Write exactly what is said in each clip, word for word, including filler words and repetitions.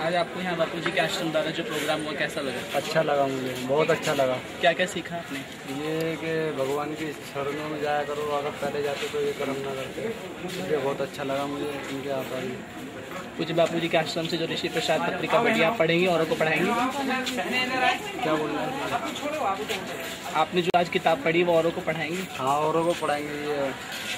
आज आपको यहाँ बापू जी के आश्रम द्वारा जो प्रोग्राम हुआ कैसा लगा? अच्छा लगा, मुझे बहुत अच्छा लगा। क्या क्या सीखा आपने? ये कि भगवान के शरणों में जाया करो, अगर पहले जाते तो ये कर्म ना करते। मुझे बहुत अच्छा लगा, मुझे इनके आभारी। कुछ बापू जी के आश्रम से जो ऋषि प्रसाद पत्रिका बड़ी आप पढ़ेंगी, औरों को पढ़ाएंगे? क्या बोल रहे हैं? आपने जो आज किताब पढ़ी वो औरों को पढ़ाएंगे? हाँ, औरों को पढ़ाएंगे। ये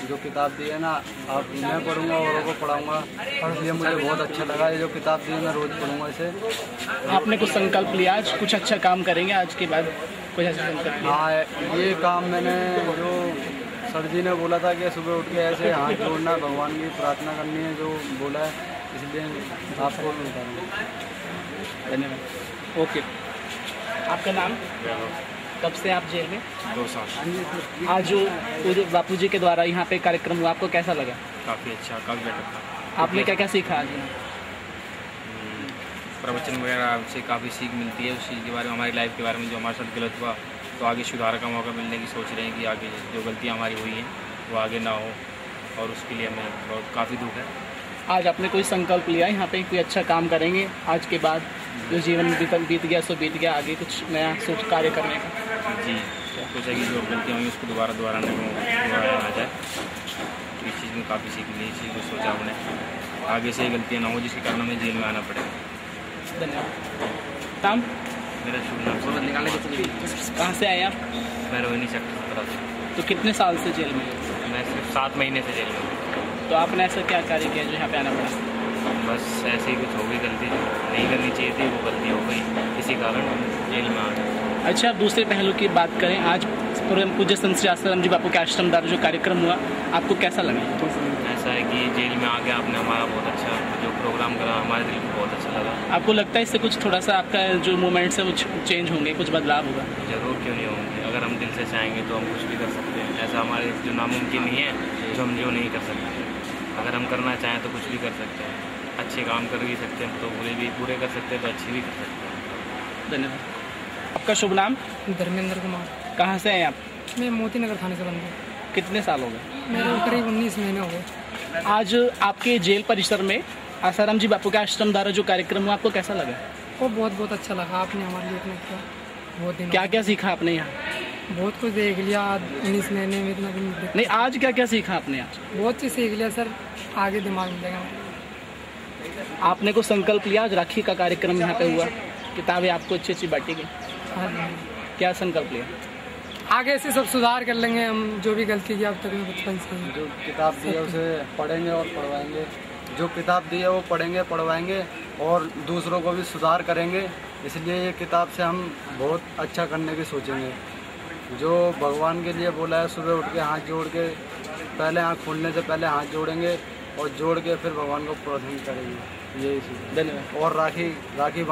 जो किताब दी है ना, आप मैं पढ़ूँगा, औरों को पढ़ाऊँगा। और ये मुझे बहुत अच्छा लगा, ये जो किताब दी है मैं रोज़ पढ़ूँगा इसे। आपने कुछ संकल्प लिया आज, कुछ अच्छा काम करेंगे आज के बाद? कुछ अच्छा संकल्प? हाँ, ये काम मैंने जो सर जी ने बोला था कि सुबह उठ के ऐसे हाथ जोड़ना, भगवान की प्रार्थना करनी है, जो बोला है, इसलिए आपको मिलता है। धन्यवाद। ओके, आपका नाम? कब से आप जेल में? दो साल। आज जो पूरे बापू जी के द्वारा यहाँ पे कार्यक्रम हुआ, आपको कैसा लगा? काफ़ी अच्छा, काफ़ी बेटर था। आपने क्या क्या सीखा आज? प्रवचन वगैरह से काफ़ी सीख मिलती है, उस चीज़ के बारे में, हमारी लाइफ के बारे में, जो हमारे साथ गलत हुआ तो आगे सुधार का मौका मिलने की सोच रहे हैं कि आगे जो गलतियाँ हमारी हुई हैं वो आगे ना हो, और उसके लिए हमें बहुत काफ़ी दुख है। आज आपने कोई संकल्प लिया यहाँ पे, कोई अच्छा काम करेंगे आज के बाद? जो जीवन में बीत गया सो बीत गया, आगे कुछ नया सोच कार्य करने का? जी, सोचा कि जो गलतियाँ हुई उसको दोबारा दोबारा ना हो, दोबारा आ जाए। इस चीज़ में काफ़ी सीख मिली, इस चीज़ को सोचा हमने, आगे से गलतियाँ ना हो जिसके कारण हमें जेल में आना पड़े। धन्यवाद। नाम? मेरा शुभ निकाले। कहाँ से आए आप? मैं रोहिणी सेक्टर। तो कितने साल से जेल में? मैं सिर्फ सात महीने से जेल में। तो आपने ऐसा क्या कार्य किया जो यहाँ पे आना पड़ा? बस ऐसे ही कुछ हो गई गलती, नहीं करनी चाहिए थी, वो गलती हो गई, इसी कारण जेल में आ गए। अच्छा, दूसरे पहलू की बात करें, आज पूज्य संत श्री आसाराम जी बापू के आश्रम द्वारा जो कार्यक्रम हुआ, आपको कैसा लगा? ऐसा है कि जेल में आके आपने हमारा बहुत अच्छा जो प्रोग्राम करा, हमारे दिल को बहुत अच्छा लगा। आपको लगता है इससे कुछ थोड़ा सा आपका जो मूवमेंट्स है वो चेंज होंगे, कुछ बदलाव होगा? जरूर, क्यों नहीं होंगे। अगर हम दिल से चाहेंगे तो हम कुछ भी कर सकते हैं। ऐसा हमारे जो नामुमकिन नहीं है, जो हम जो नहीं कर सकते। अगर हम करना चाहें तो कुछ भी कर सकते हैं। अच्छे काम कर भी सकते हैं तो बुरे भी पूरे कर सकते हैं, तो अच्छे भी कर सकते हैं। धन्यवाद। आपका शुभ नाम? धर्मेंद्र कुमार। कहाँ से हैं आप? मैं मोती नगर थाने से बंद हूँ। कितने साल हो गए? मेरे करीब उन्नीस महीने हो गए। आज आपके जेल परिसर में आसाराम जी बापू के आश्रम द्वारा जो कार्यक्रम हुआ, आपको कैसा लगा? वो बहुत बहुत अच्छा लगा। आपने हमारे लिए इतना किया, बहुत दिन। क्या क्या सीखा आपने यहाँ? बहुत कुछ देख लिया उन्नीस महीने में, इतना दिन नहीं। आज क्या क्या सीखा आपने यहाँ? बहुत चीज़ सीख लिया सर, आगे दिमाग मिलेगा। आपने को संकल्प लिया, आज राखी का कार्यक्रम यहाँ पे हुआ, किताबें आपको अच्छी अच्छी बांटी गई, क्या संकल्प लिया? आगे से सब सुधार कर लेंगे हम, जो भी गलती की अब तक में बचपन से। जो किताब दी है उसे पढ़ेंगे और पढ़वाएंगे, जो किताब दी है वो पढ़ेंगे पढ़वाएंगे और दूसरों को भी सुधार करेंगे। इसलिए ये किताब से हम बहुत अच्छा करने की सोचेंगे। जो भगवान के लिए बोला है, सुबह उठ के हाथ जोड़ के, पहले आँख खोलने से पहले हाथ जोड़ेंगे और जोड़ के फिर भगवान को प्रार्थना करेंगे, यही चीज़। धन्यवाद। और राखी राखी